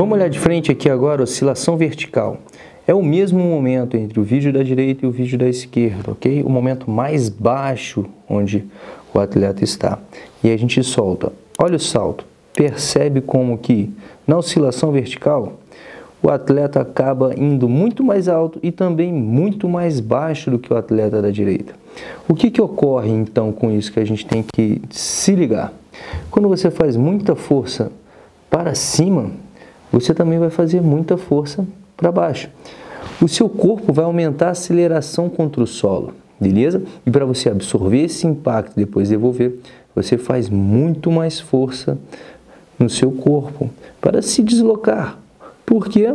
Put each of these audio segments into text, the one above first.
Vamos olhar de frente aqui agora, oscilação vertical. É o mesmo momento entre o vídeo da direita e o vídeo da esquerda, ok? O momento mais baixo onde o atleta está. E a gente solta. Olha o salto. Percebe como que na oscilação vertical o atleta acaba indo muito mais alto e também muito mais baixo do que o atleta da direita. O que que ocorre então com isso que a gente tem que se ligar? Quando você faz muita força para cima, você também vai fazer muita força para baixo. O seu corpo vai aumentar a aceleração contra o solo, beleza? E para você absorver esse impacto e depois devolver, você faz muito mais força no seu corpo para se deslocar, porque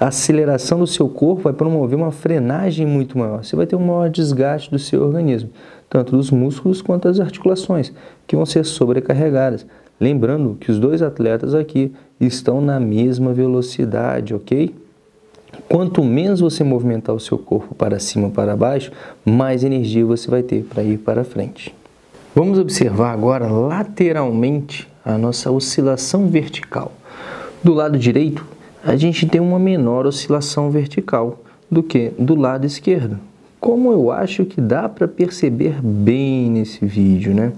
a aceleração do seu corpo vai promover uma frenagem muito maior. Você vai ter um maior desgaste do seu organismo, tanto dos músculos quanto das articulações, que vão ser sobrecarregadas. Lembrando que os dois atletas aqui estão na mesma velocidade, ok? Quanto menos você movimentar o seu corpo para cima e para baixo, mais energia você vai ter para ir para frente. Vamos observar agora lateralmente a nossa oscilação vertical. Do lado direito, a gente tem uma menor oscilação vertical do que do lado esquerdo. Como eu acho que dá para perceber bem nesse vídeo, né?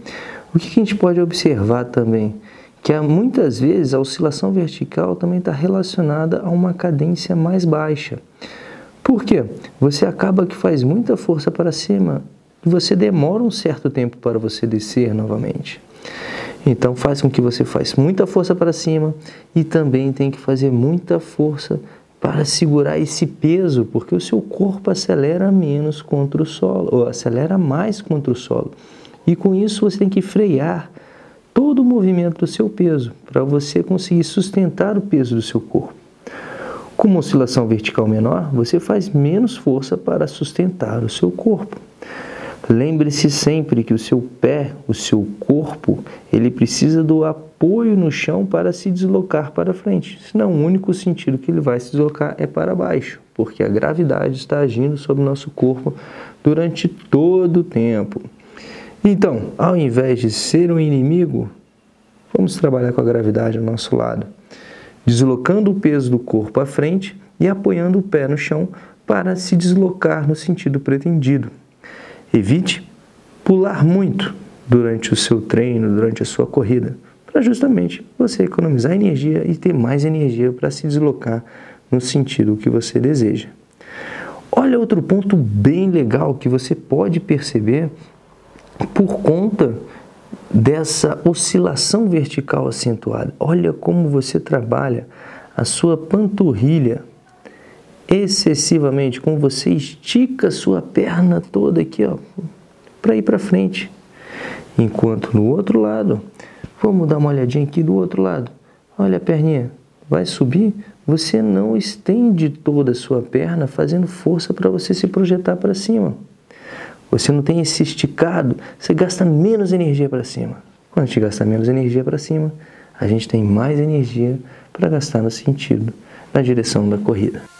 O que a gente pode observar também? Que muitas vezes a oscilação vertical também está relacionada a uma cadência mais baixa. Por quê? Você acaba que faz muita força para cima e você demora um certo tempo para você descer novamente. Então faz com que você faça muita força para cima e também tem que fazer muita força para segurar esse peso, porque o seu corpo acelera menos contra o solo, ou acelera mais contra o solo. E com isso você tem que frear todo o movimento do seu peso, para você conseguir sustentar o peso do seu corpo. Com uma oscilação vertical menor, você faz menos força para sustentar o seu corpo. Lembre-se sempre que o seu pé, o seu corpo, ele precisa do apoio no chão para se deslocar para frente. Senão, o único sentido que ele vai se deslocar é para baixo, porque a gravidade está agindo sobre o nosso corpo durante todo o tempo. Então, ao invés de ser um inimigo, vamos trabalhar com a gravidade ao nosso lado, deslocando o peso do corpo à frente e apoiando o pé no chão para se deslocar no sentido pretendido. Evite pular muito durante o seu treino, durante a sua corrida, para justamente você economizar energia e ter mais energia para se deslocar no sentido que você deseja. Olha outro ponto bem legal que você pode perceber por conta dessa oscilação vertical acentuada. Olha como você trabalha a sua panturrilha excessivamente, como você estica a sua perna toda aqui, ó, para ir para frente. Enquanto no outro lado, vamos dar uma olhadinha aqui do outro lado. Olha a perninha, vai subir, você não estende toda a sua perna fazendo força para você se projetar para cima. Você não tem esse esticado, você gasta menos energia para cima. Quando a gente gasta menos energia para cima, a gente tem mais energia para gastar no sentido, na direção da corrida.